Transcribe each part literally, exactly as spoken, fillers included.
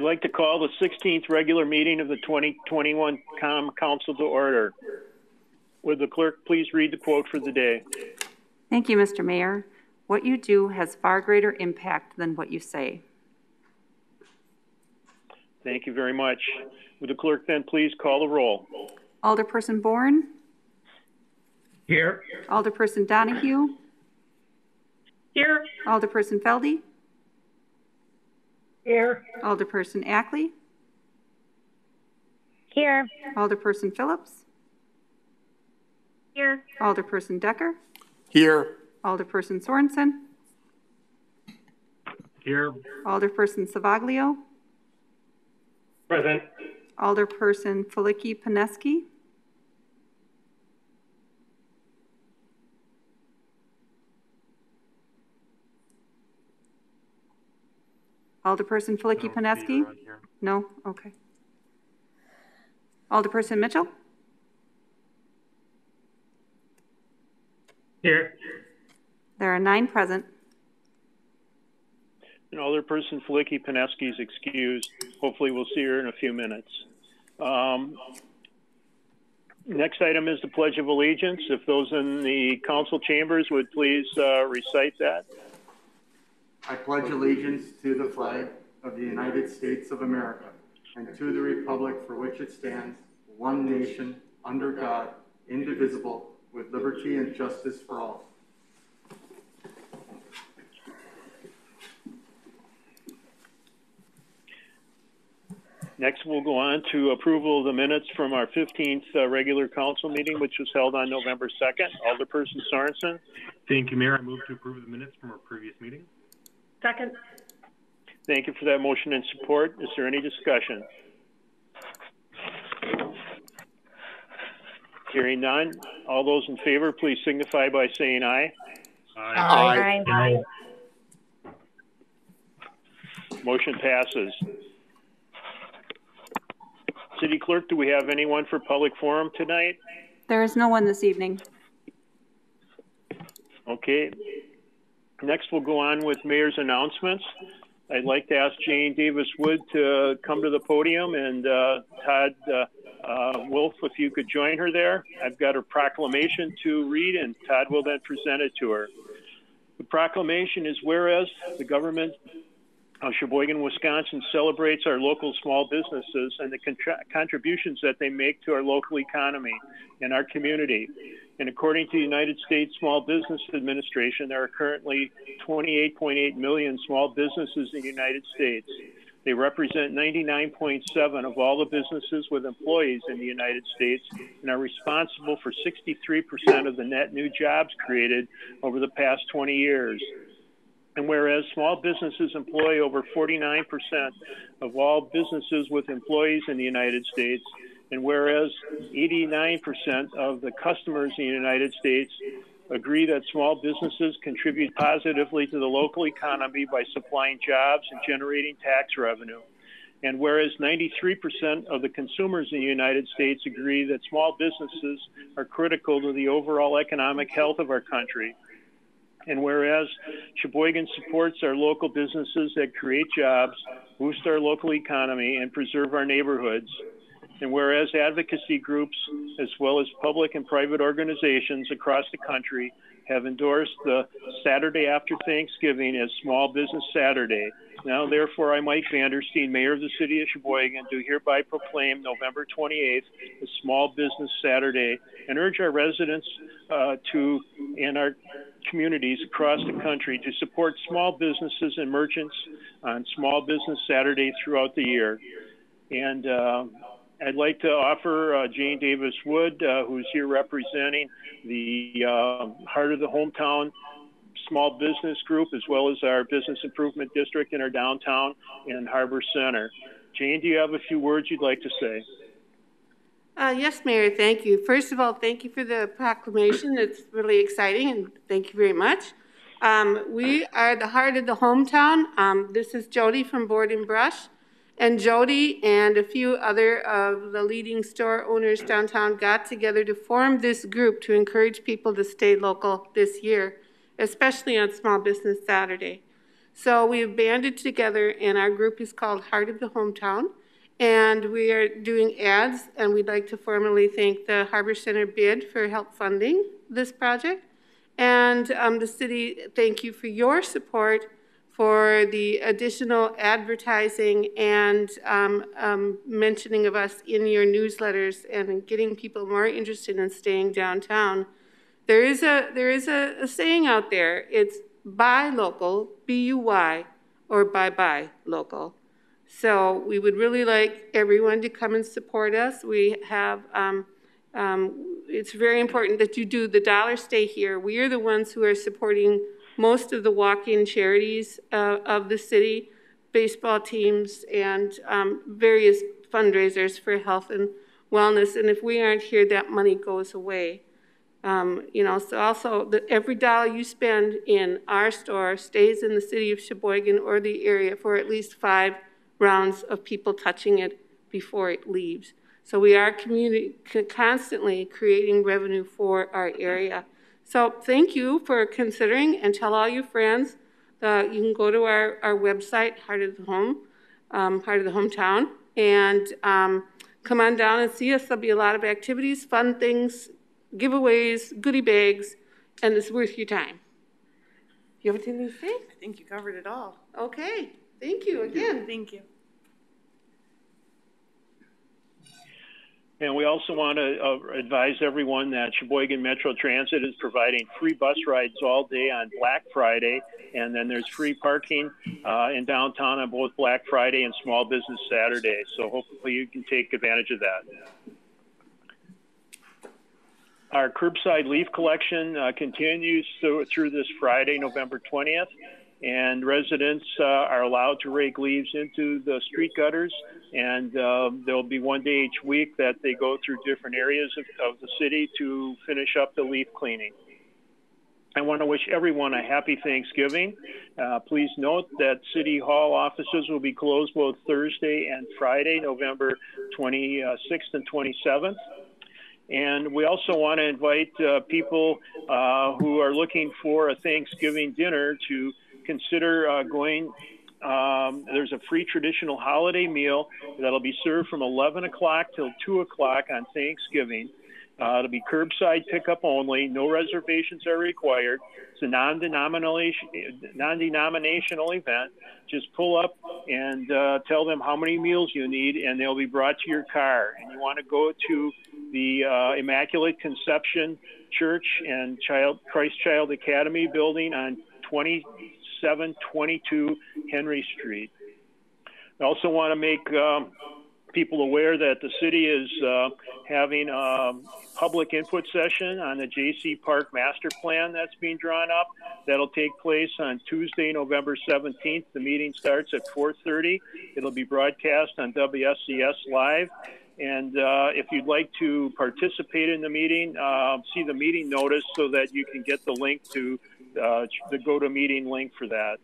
I'd like to call the sixteenth regular meeting of the twenty twenty-one Common Council to order. Would the clerk please read the quote for the day? Thank you, Mister Mayor. What you do has far greater impact than what you say. Thank you very much. Would the clerk then please call the roll? Alderperson Bourne? Here. Alderperson Donahue? Here. Alderperson Feldy? Here. Alderperson Ackley? Here. Alderperson Phillips? Here. Alderperson Decker? Here. Alderperson Sorensen? Here. Alderperson Savaglio? Present. Alderperson Felicki Pineski? Alderperson Felicki no, Pineski? No? Okay. Alderperson Mitchell? Here. There are nine present. And Alderperson Felicki Pineski is excused. Hopefully we'll see her in a few minutes. Um, next item is the Pledge of Allegiance. If those in the council chambers would please uh, recite that. I pledge allegiance to the flag of the United States of America and to the republic for which it stands, one nation, under God, indivisible, with liberty and justice for all. Next, we'll go on to approval of the minutes from our fifteenth uh, regular council meeting, which was held on November second. Alderperson Sorensen. Thank you, Mayor. I move to approve the minutes from our previous meeting. Second. Thank you for that motion and support. Is there any discussion? Hearing none, all those in favor, please signify by saying aye. Aye. Aye. Aye. Aye. Motion passes. City Clerk, do we have anyone for public forum tonight? There is no one this evening. Okay. Next, we'll go on with Mayor's announcements. I'd like to ask Jane Davis Wood to come to the podium, and uh, Todd uh, uh, Wolf, if you could join her there. I've got a proclamation to read, and Todd will then present it to her. The proclamation is, whereas the government of Sheboygan, Wisconsin celebrates our local small businesses and the contra- contributions that they make to our local economy and our community. And according to the United States Small Business Administration, there are currently twenty-eight point eight million small businesses in the United States. They represent ninety-nine point seven percent of all the businesses with employees in the United States and are responsible for sixty-three percent of the net new jobs created over the past twenty years. And whereas small businesses employ over forty-nine percent of all businesses with employees in the United States, and whereas eighty-nine percent of the customers in the United States agree that small businesses contribute positively to the local economy by supplying jobs and generating tax revenue. And whereas ninety-three percent of the consumers in the United States agree that small businesses are critical to the overall economic health of our country. And whereas Sheboygan supports our local businesses that create jobs, boost our local economy, and preserve our neighborhoods. And whereas advocacy groups, as well as public and private organizations across the country, have endorsed the Saturday after Thanksgiving as Small Business Saturday. Now, therefore, I, Mike Vandersteen, Mayor of the City of Sheboygan, do hereby proclaim November twenty-eighth as Small Business Saturday and urge our residents uh, to and our communities across the country to support small businesses and merchants on Small Business Saturday throughout the year. And uh, I'd like to offer uh, Jane Davis Wood, uh, who's here representing the uh, Heart of the Hometown Small Business Group, as well as our Business Improvement District in our downtown and Harbor Center. Jane, do you have a few words you'd like to say? Uh, yes, Mayor, thank you. First of all, thank you for the proclamation. It's really exciting, and thank you very much. Um, we are the Heart of the Hometown. Um, this is Jody from Board and Brush. And Jody and a few other of the leading store owners downtown got together to form this group to encourage people to stay local this year, especially on Small Business Saturday. So we have banded together, and our group is called Heart of the Hometown, and we are doing ads, and we'd like to formally thank the Harbor Center bid for help funding this project. And um, the city, thank you for your support for the additional advertising and um, um, mentioning of us in your newsletters and getting people more interested in staying downtown. There is a, there is a, a saying out there, it's buy local, B U Y, or bye-bye local. So we would really like everyone to come and support us. We have, um, um, it's very important that you do the dollar stay here. We are the ones who are supporting most of the walk-in charities uh, of the city, baseball teams, and um, various fundraisers for health and wellness. And if we aren't here, that money goes away. Um, you know, so also the, every dollar you spend in our store stays in the city of Sheboygan or the area for at least five rounds of people touching it before it leaves. So we are community, constantly creating revenue for our area. So thank you for considering, and tell all your friends. Uh, you can go to our, our website, Heart of the Home, um, Heart of the Hometown, and um, come on down and see us. There'll be a lot of activities, fun things, giveaways, goodie bags, and it's worth your time. You have anything to say? I think you covered it all. Okay. Thank you again. Thank you. And we also want to uh, advise everyone that Sheboygan Metro Transit is providing free bus rides all day on Black Friday, and then there's free parking uh, in downtown on both Black Friday and Small Business Saturday. So hopefully you can take advantage of that. Our curbside leaf collection uh, continues through, through this Friday, November twentieth, and residents uh, are allowed to rake leaves into the street gutters. And uh, there'll be one day each week that they go through different areas of, of the city to finish up the leaf cleaning. I want to wish everyone a happy Thanksgiving. Uh, please note that City Hall offices will be closed both Thursday and Friday, November twenty-sixth and twenty-seventh. And we also want to invite uh, people uh, who are looking for a Thanksgiving dinner to consider uh, going. Um, there's a free traditional holiday meal that'll be served from eleven o'clock till two o'clock on Thanksgiving. Uh, it'll be curbside pickup only. No reservations are required. It's a non-denomination, non-denominational event. Just pull up and uh, tell them how many meals you need, and they'll be brought to your car. And you want to go to the uh, Immaculate Conception Church and Child, Christ Child Academy building on twenty-seven twenty-two Henry Street. I also want to make um, people aware that the city is uh, having a public input session on the J C Park master plan that's being drawn up. That'll take place on Tuesday, November seventeenth. The meeting starts at four thirty. It'll be broadcast on W S C S Live. And uh, if you'd like to participate in the meeting, uh, see the meeting notice so that you can get the link to Uh, the GoToMeeting link for that.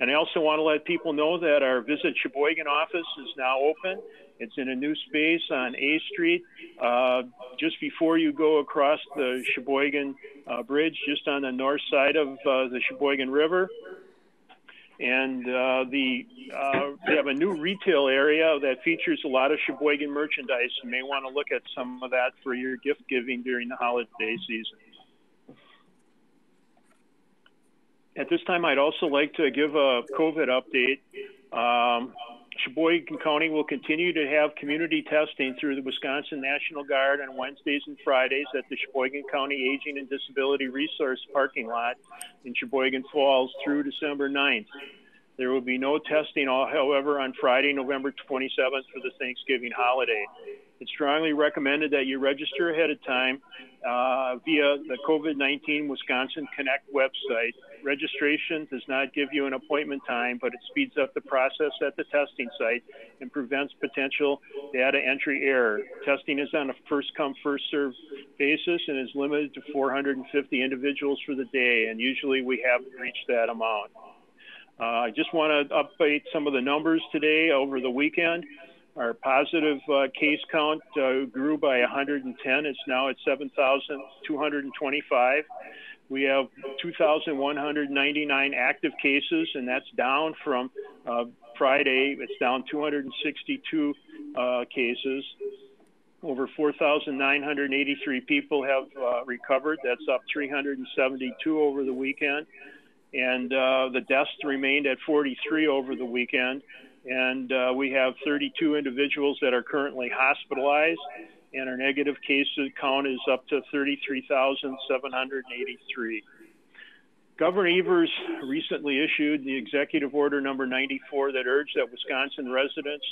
And I also want to let people know that our Visit Sheboygan office is now open. It's in a new space on A Street, uh, just before you go across the Sheboygan uh, Bridge, just on the north side of uh, the Sheboygan River. And uh, the, uh, we have a new retail area that features a lot of Sheboygan merchandise. You may want to look at some of that for your gift giving during the holiday season. At this time, I'd also like to give a COVID update. Um, Sheboygan County will continue to have community testing through the Wisconsin National Guard on Wednesdays and Fridays at the Sheboygan County Aging and Disability Resource parking lot in Sheboygan Falls through December ninth. There will be no testing, however, on Friday, November twenty-seventh for the Thanksgiving holiday. It's strongly recommended that you register ahead of time uh, via the COVID nineteen Wisconsin Connect website. Registration does not give you an appointment time, but it speeds up the process at the testing site and prevents potential data entry error. Testing is on a first-come, first-served basis and is limited to four hundred fifty individuals for the day, and usually we haven't reached that amount. Uh, I just want to update some of the numbers today over the weekend. Our positive uh, case count uh, grew by one hundred ten. It's now at seven thousand two hundred twenty-five. We have two thousand one hundred ninety-nine active cases, and that's down from uh, Friday. It's down two hundred sixty-two uh, cases. Over four thousand nine hundred eighty-three people have uh, recovered. That's up three hundred seventy-two over the weekend. And uh, the deaths remained at forty-three over the weekend. And uh, we have thirty-two individuals that are currently hospitalized, and our negative case count is up to thirty-three thousand seven hundred eighty-three. Governor Evers recently issued the executive order number ninety-four that urged that Wisconsin residents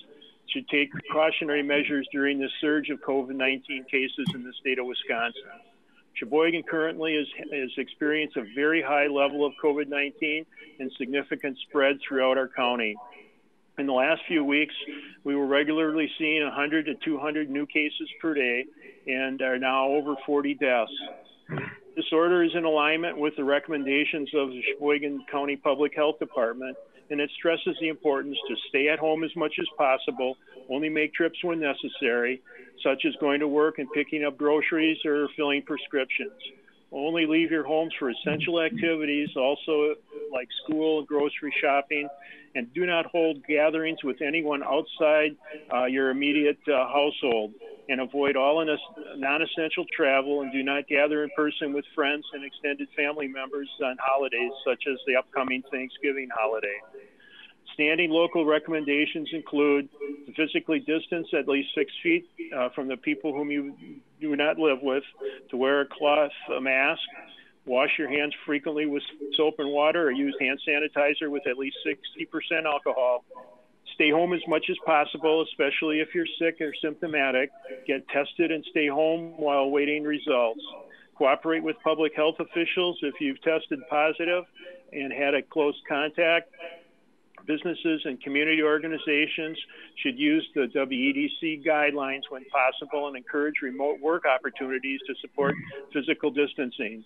should take precautionary measures during the surge of COVID nineteen cases in the state of Wisconsin. Sheboygan currently is, is experienced a very high level of COVID nineteen and significant spread throughout our county. In the last few weeks, we were regularly seeing one hundred to two hundred new cases per day and are now over forty deaths. This order is in alignment with the recommendations of the Sheboygan County Public Health Department, and it stresses the importance to stay at home as much as possible, only make trips when necessary, such as going to work and picking up groceries or filling prescriptions. Only leave your homes for essential activities, also like school, grocery shopping, and do not hold gatherings with anyone outside uh, your immediate uh, household, and avoid all non-essential travel, and do not gather in person with friends and extended family members on holidays, such as the upcoming Thanksgiving holiday. Standing local recommendations include to physically distance at least six feet uh, from the people whom you do not live with, to wear a cloth a mask, wash your hands frequently with soap and water, or use hand sanitizer with at least sixty percent alcohol. Stay home as much as possible, especially if you're sick or symptomatic. Get tested and stay home while awaiting results. Cooperate with public health officials if you've tested positive and had a close contact. Businesses and community organizations should use the W E D C guidelines when possible and encourage remote work opportunities to support physical distancing.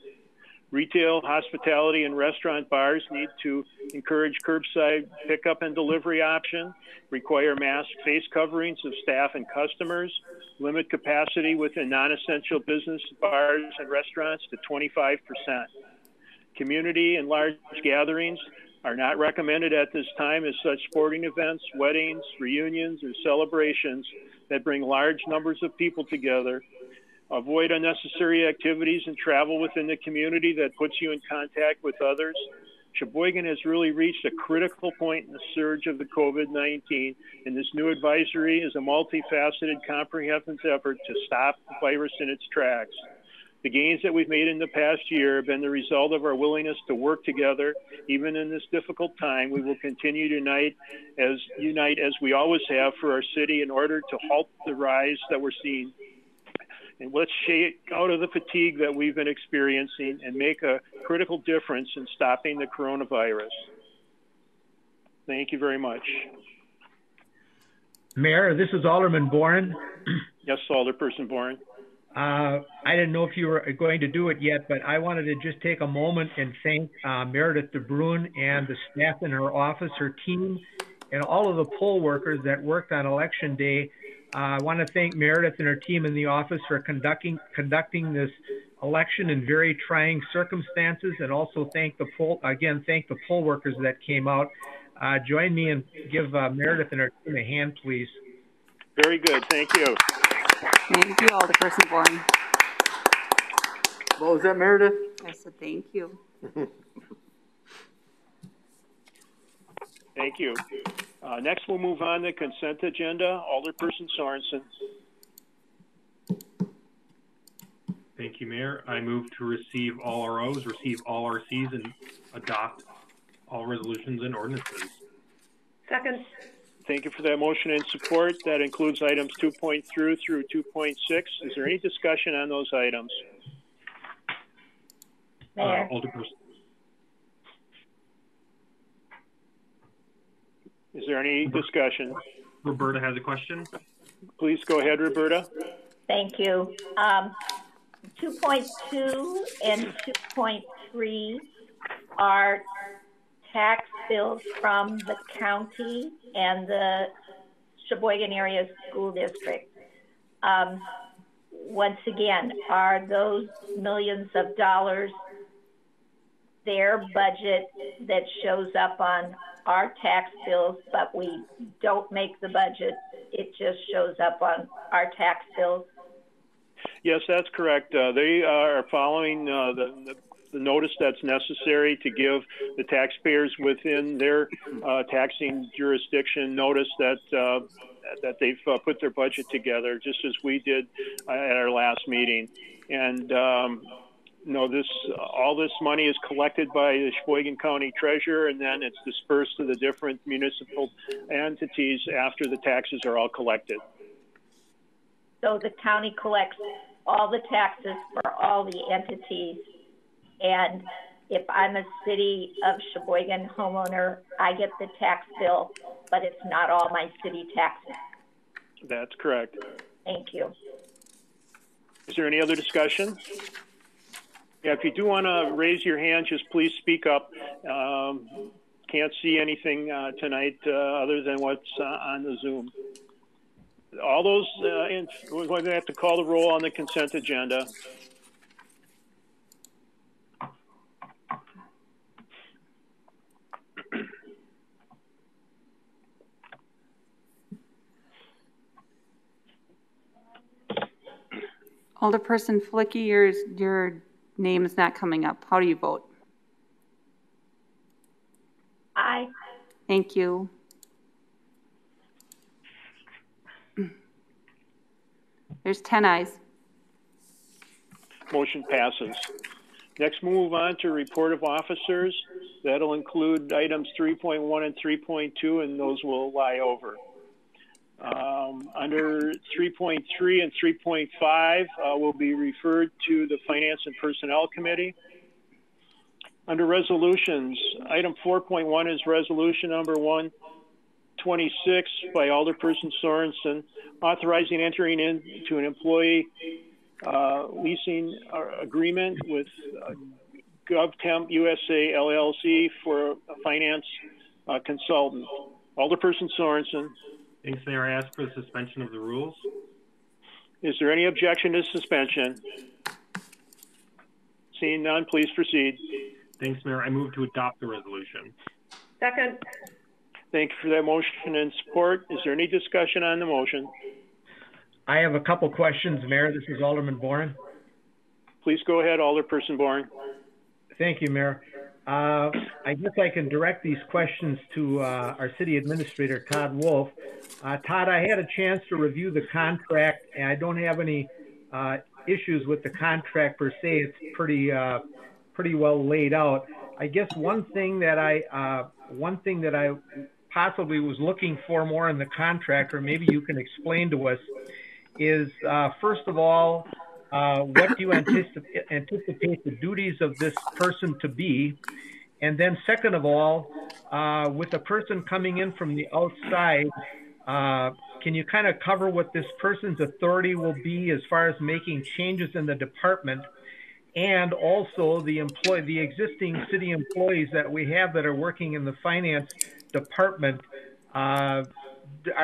Retail, hospitality, and restaurant bars need to encourage curbside pickup and delivery option, require mask face coverings of staff and customers, limit capacity within non-essential business bars and restaurants to twenty-five percent. Community and large gatherings are not recommended at this time, as such sporting events, weddings, reunions, or celebrations that bring large numbers of people together. Avoid unnecessary activities and travel within the community that puts you in contact with others. Sheboygan has really reached a critical point in the surge of the COVID nineteen, and this new advisory is a multifaceted, comprehensive effort to stop the virus in its tracks. The gains that we've made in the past year have been the result of our willingness to work together. Even in this difficult time, we will continue to unite as, unite as we always have for our city in order to halt the rise that we're seeing. And let's shake out of the fatigue that we've been experiencing and make a critical difference in stopping the coronavirus. Thank you very much. Mayor, this is Alderman Boren. Yes, Alderperson Boren. Uh, I didn't know if you were going to do it yet, but I wanted to just take a moment and thank uh, Meredith DeBruin and the staff in her office, her team, and all of the poll workers that worked on Election Day. Uh, I want to thank Meredith and her team in the office for conducting conducting this election in very trying circumstances, and also thank the poll again thank the poll workers that came out. Uh, join me and give uh, Meredith and her team a hand, please. Very good, thank you. Thank you, Alderperson Boren. What was that, Meredith? I said thank you. Thank you. Uh, next, we'll move on to consent agenda. Alderperson Sorensen. Thank you, Mayor. I move to receive all R Os, receive all R Cs, and adopt all resolutions and ordinances. Second. Thank you for that motion and support. That includes items two point three through two point six. Is there any discussion on those items? Uh, Alderperson. Is there any discussion? Roberta has a question. Please go ahead, Roberta. Thank you. Um, two point two and two point three are tax bills from the county and the Sheboygan Area School District. Um, once again, are those millions of dollars their budget that shows up on our tax bills, but we don't make the budget. It just shows up on our tax bills. Yes, that's correct. Uh, they are following uh, the, the the notice that's necessary to give the taxpayers within their uh, taxing jurisdiction notice that uh, that they've uh, put their budget together, just as we did uh, at our last meeting. And um, you know, this uh, all this money is collected by the Sheboygan County Treasurer, and then it's dispersed to the different municipal entities after the taxes are all collected. So the county collects all the taxes for all the entities. And if I'm a City of Sheboygan homeowner, I get the tax bill, but it's not all my city taxes. That's correct. Thank you. Is there any other discussion? Yeah, if you do want to raise your hand, just please speak up. Um, can't see anything uh, tonight uh, other than what's uh, on the Zoom. All those, uh, in, we're going to have to call the roll on the consent agenda. Alderperson Flicky, your, your name is not coming up. How do you vote? Aye. Thank you. There's ten ayes. Motion passes. Next, we'll move on to report of officers. That'll include items three point one and three point two, and those will lie over. Um, under three point three and three point five, uh, will be referred to the Finance and Personnel Committee. Under resolutions, item four point one is resolution number one twenty-six by Alderperson Sorensen, authorizing entering into an employee uh, leasing agreement with uh, GovTemp U S A L L C for a finance uh, consultant. Alderperson Sorensen. Thanks, Mayor. I ask for the suspension of the rules. Is there any objection to suspension? Seeing none, please proceed. Thanks, Mayor. I move to adopt the resolution. Second. Thank you for that motion and support. Is there any discussion on the motion? I have a couple questions, Mayor. This is Alderman Boren. Please go ahead, Alderperson Boren. Thank you, Mayor. Uh, I guess I can direct these questions to uh, our city administrator, Todd Wolf. Uh, Todd, I had a chance to review the contract, and I don't have any uh, issues with the contract per se. It's pretty, uh, pretty well laid out. I guess one thing that I, uh, one thing that I possibly was looking for more in the contract, or maybe you can explain to us, is uh, first of all, Uh, what do you anticipate, anticipate the duties of this person to be? And then second of all, uh, with a person coming in from the outside, uh, can you kind of cover what this person's authority will be as far as making changes in the department, and also the employ the existing city employees that we have that are working in the finance department? Uh,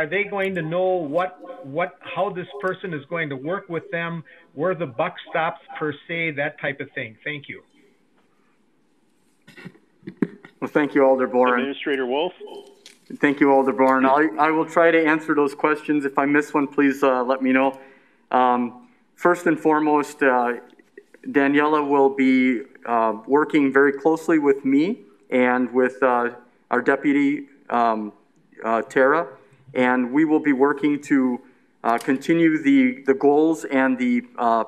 Are they going to know what, what, how this person is going to work with them, where the buck stops per se, that type of thing? Thank you. Well, thank you, Alder Boren. Administrator Wolf. Thank you, Alder Boren. I, I will try to answer those questions. If I miss one, please uh, let me know. Um, first and foremost, uh, Daniela will be uh, working very closely with me and with uh, our deputy, um, uh, Tara. And we will be working to uh, continue the, the goals and the uh,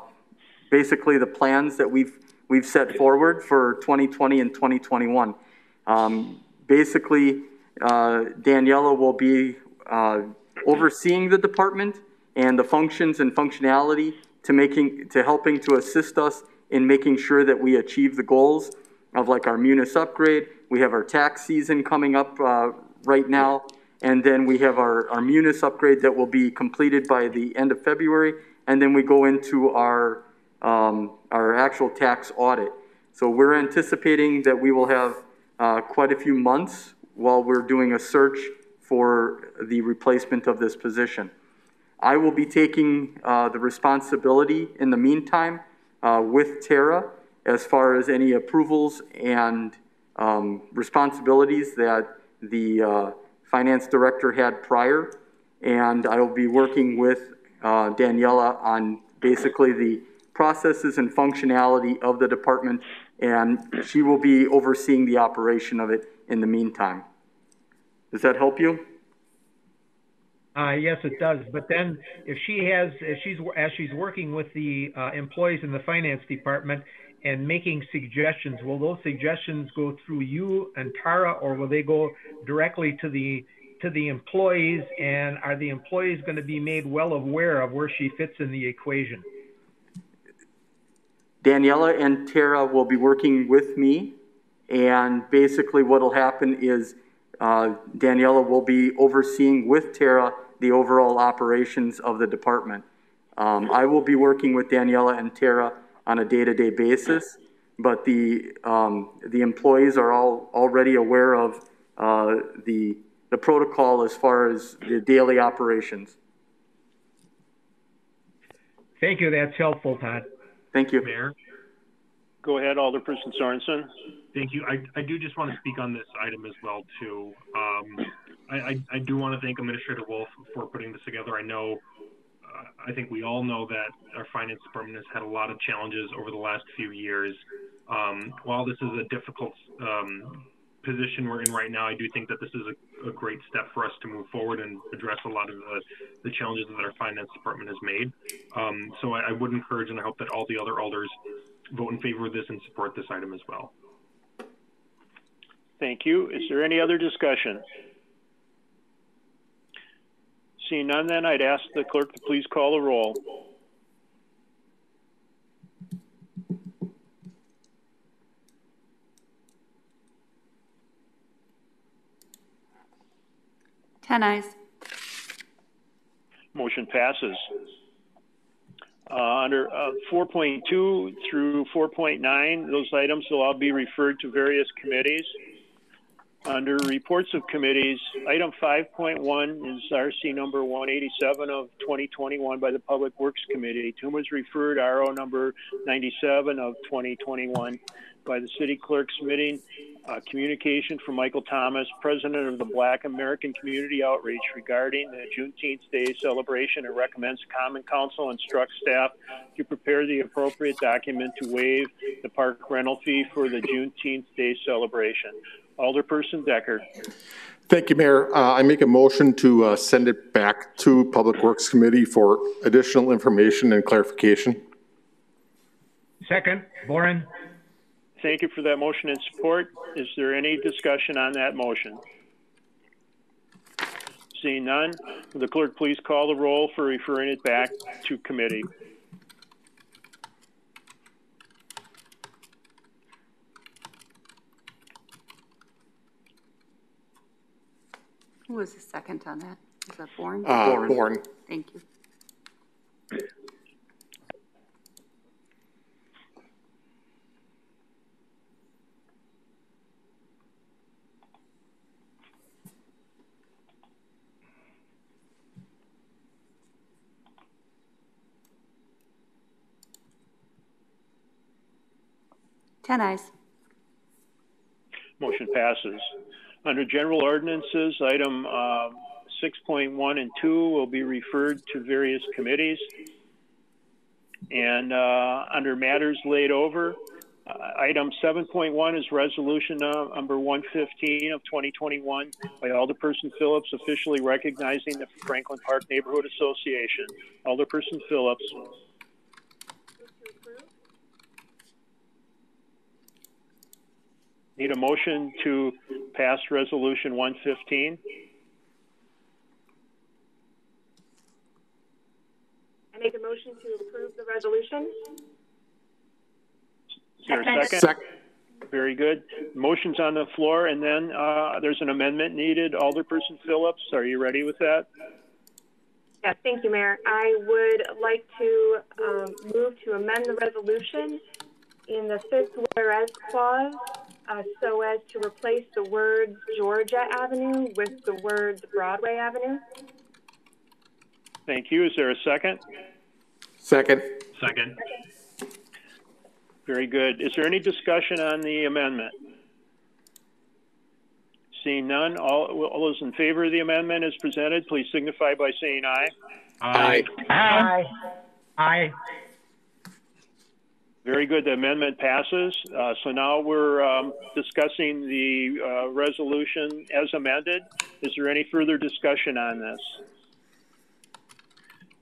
basically the plans that we've we've set forward for twenty twenty and twenty twenty-one. Um, basically, uh, Daniela will be uh, overseeing the department and the functions and functionality to making to helping to assist us in making sure that we achieve the goals of like our MUNIS upgrade. We have our tax season coming up uh, right now. And then we have our, our MUNIS upgrade that will be completed by the end of February. And then we go into our, um, our actual tax audit. So we're anticipating that we will have uh, quite a few months while we're doing a search for the replacement of this position. I will be taking uh, the responsibility in the meantime uh, with Tara as far as any approvals and um, responsibilities that the uh, finance director had prior. And I will be working with uh, Daniela on basically the processes and functionality of the department, and she will be overseeing the operation of it in the meantime. Does that help you? Uh, yes, it does. But then, if she has, if she's as she's working with the uh, employees in the finance department and making suggestions, will those suggestions go through you and Tara, or will they go directly to the to the employees? And are the employees going to be made well aware of where she fits in the equation? Daniela and Tara will be working with me, and basically, what will happen is uh, Daniela will be overseeing with Tara the overall operations of the department. Um, I will be working with Daniela and Tara on a day-to-day basis, but the, um, the employees are all already aware of uh, the, the protocol as far as the daily operations. Thank you, that's helpful, Todd. Thank you. Mayor. Go ahead, Alderperson Sorensen. Thank you. I, I do just want to speak on this item as well, too. Um, I, I, I do want to thank Administrator Wolf for putting this together. I know I think we all know that our finance department has had a lot of challenges over the last few years. Um, while this is a difficult um, position we're in right now, I do think that this is a, a great step for us to move forward and address a lot of the, the challenges that our finance department has made. Um, so I, I would encourage and I hope that all the other elders vote in favor of this and support this item as well. Thank you. Is there any other discussion? Seeing none, then I'd ask the clerk to please call the roll. Ten ayes. Motion passes. Uh, under uh, four point two through four point nine, those items will all be referred to various committees. Under reports of committees, item five point one is R C number one eighty-seven of twenty twenty-one by the Public Works Committee. To whom was referred R O number ninety-seven of twenty twenty-one by the City Clerk, submitting a communication from Michael Thomas, President of the Black American Community Outreach, regarding the Juneteenth Day celebration, and recommends Common Council instruct staff to prepare the appropriate document to waive the park rental fee for the Juneteenth Day celebration. Alderperson Decker. Thank you, Mayor. Uh, I make a motion to uh, send it back to Public Works Committee for additional information and clarification. Second, Boren. Thank you for that motion and support. Is there any discussion on that motion? Seeing none, will the clerk please call the roll for referring it back to committee? Who was the second on that? Was that Bourne? Uh, Bourne. Bourne. Thank you. Ten ayes. Motion passes. Under general ordinances, item uh, six point one and two will be referred to various committees. And uh, under matters laid over, uh, item seven point one is resolution uh, number one fifteen of twenty twenty-one by Alderperson Phillips, officially recognizing the Franklin Park Neighborhood Association. Alderperson Phillips. Need a motion to pass resolution one fifteen. I make a motion to approve the resolution. Is there a second? Second. Very good. Motion's on the floor, and then uh, there's an amendment needed. Alderperson Phillips, are you ready with that? Yes, thank you, Mayor. I would like to um, move to amend the resolution in the fifth whereas clause, Uh, so as to replace the words Georgia Avenue with the words Broadway Avenue. Thank you. Is there a second? Second. Second. Very good. Is there any discussion on the amendment? Seeing none, all, all those in favor of the amendment as presented, please signify by saying aye. Aye. Aye. Aye. Aye. Very good. The amendment passes. Uh, so now we're um, discussing the uh, resolution as amended. Is there any further discussion on this?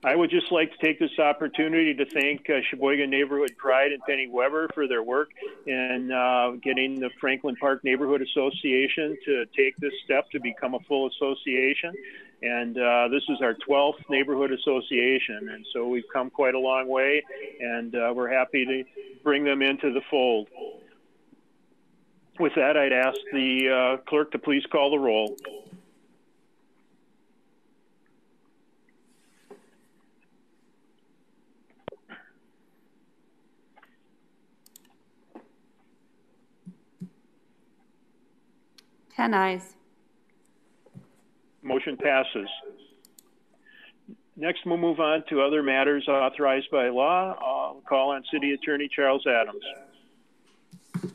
I would just like to take this opportunity to thank uh, Sheboygan Neighborhood Pride and Penny Weber for their work in uh, getting the Franklin Park Neighborhood Association to take this step to become a full association. And uh, this is our twelfth neighborhood association. And so we've come quite a long way, and uh, we're happy to bring them into the fold. With that, I'd ask the uh, clerk to please call the roll. ten ayes. Motion passes. Next, we'll move on to other matters authorized by law. I'll call on City Attorney Charles Adams. Thank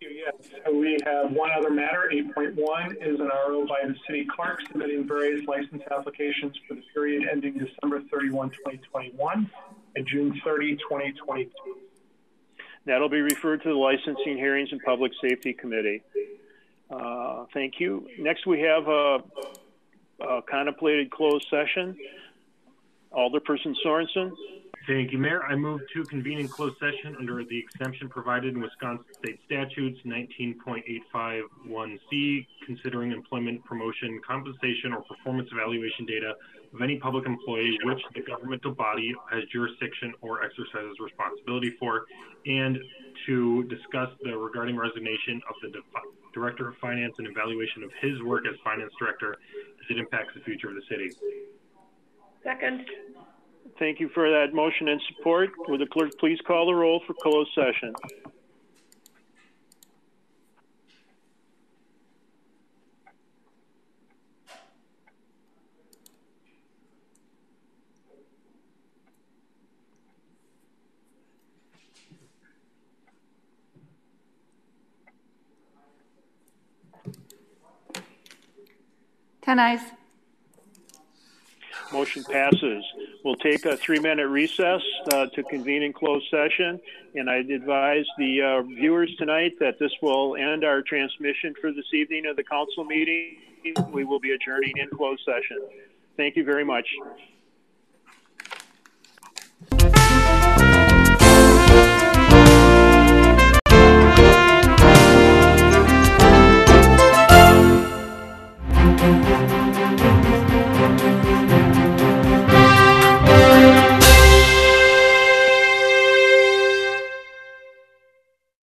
you. Yes, so we have one other matter. eight point one is an R O by the city clerk submitting various license applications for the period ending December thirty-first, twenty twenty-one and June thirtieth, twenty twenty-two. That'll be referred to the Licensing, Hearings, and Public Safety Committee. Uh, thank you. Next, we have a, a contemplated closed session. Alderperson Sorensen. Thank you, Mayor. I move to convene in closed session under the exemption provided in Wisconsin State Statutes nineteen point eight five one C, considering employment, promotion, compensation, or performance evaluation data of any public employee which the governmental body has jurisdiction or exercises responsibility for, and to discuss the regarding resignation of the Director of Finance and evaluation of his work as Finance Director as it impacts the future of the city. Second. Thank you for that motion and support. Would the clerk please call the roll for closed session? ten ayes. Motion passes. We'll take a three-minute recess uh, to convene in closed session, and I'd advise the uh, viewers tonight that this will end our transmission for this evening of the council meeting. We will be adjourning in closed session. Thank you very much.